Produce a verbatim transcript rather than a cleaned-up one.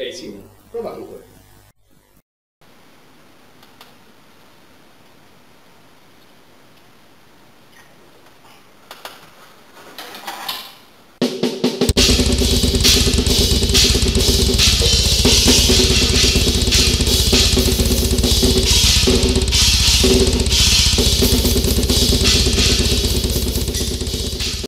helyszínen. Próbáljuk meg.